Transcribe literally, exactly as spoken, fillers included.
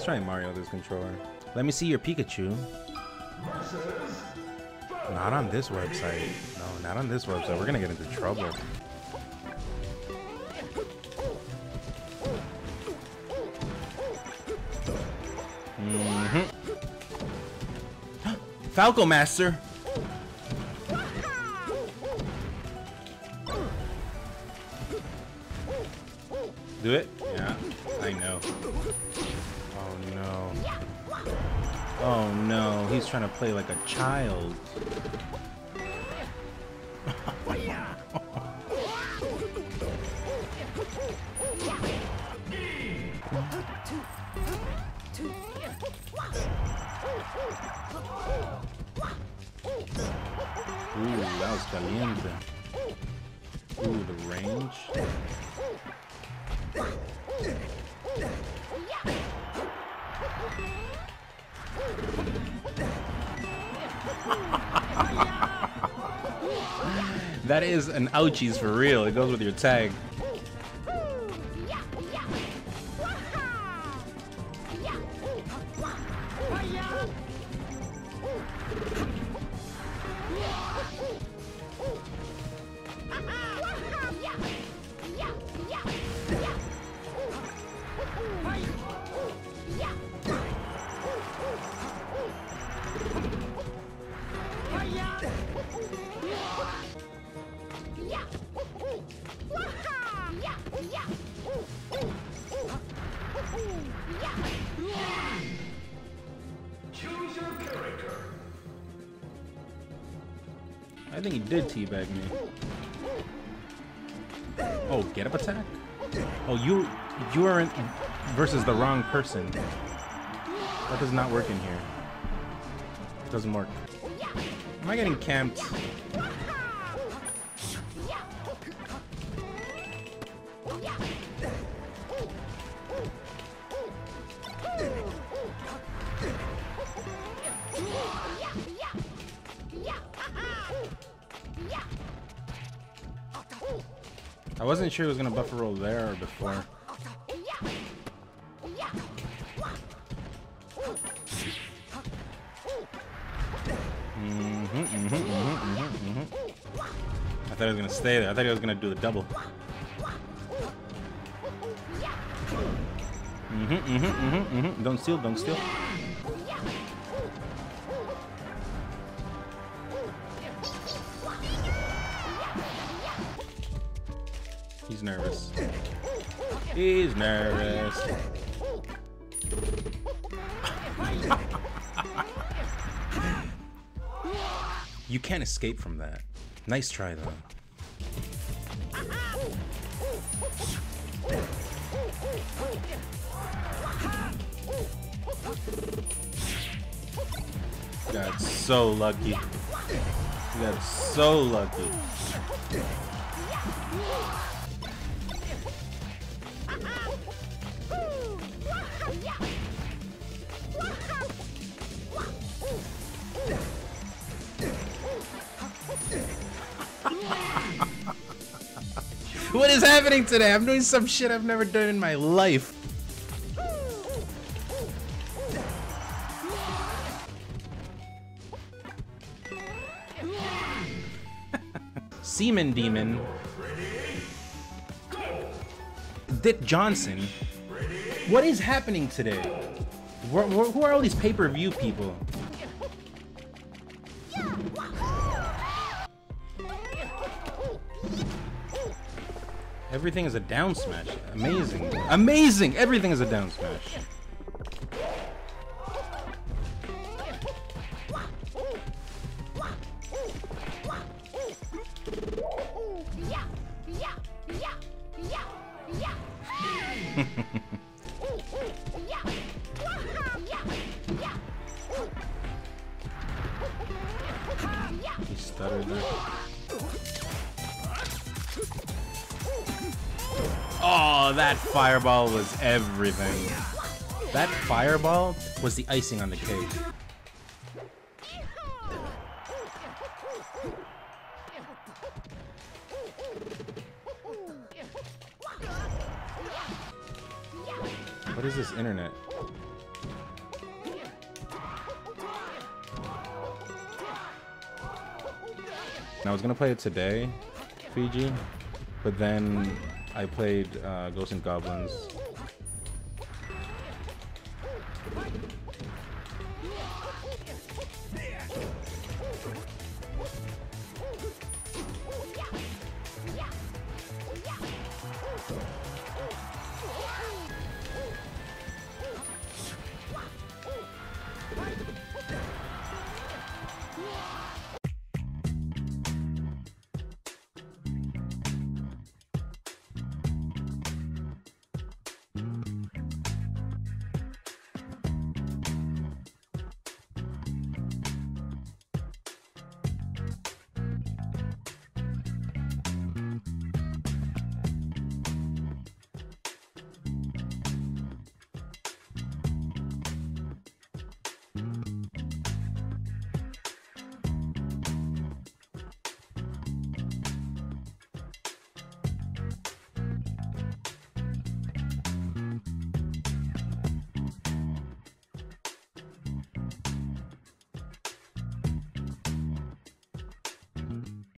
Let's try Mario with this controller. Let me see your Pikachu. Not on this website. No, not on this website. We're gonna get into trouble. Mm-hmm. Falco Master! Do it? Yeah, I know. Oh no. Oh no, he's trying to play like a child. Oh yeah. Ooh, that was caliente. Ooh, the range. That is an ouchies for real. It goes with your tag. I think he did teabag me. Oh, get up attack? Oh, you you are in, versus the wrong person. That does not work in here. It doesn't work. Am I getting camped? I wasn't sure he was gonna buffer roll there or before. Mm-hmm, mm-hmm, mm-hmm, mm-hmm, mm-hmm. I thought he was gonna stay there. I thought he was gonna do the double. Mm-hmm, mm-hmm, mm-hmm, mm-hmm. Don't steal, don't steal. He's nervous. He's nervous. You can't escape from that. Nice try, though. You got so lucky. You got so lucky. What is happening today? I'm doing some shit I've never done in my life. Semen Demon. Dick Johnson. What is happening today? Where, where, who are all these pay-per-view people? Everything is a down smash. Amazing. Amazing! Everything is a down smash. He stuttered there. Oh, that fireball was everything. That fireball was the icing on the cake. What is this internet? And I was gonna play it today, Fiji, but then I played uh, Ghosts and Goblins.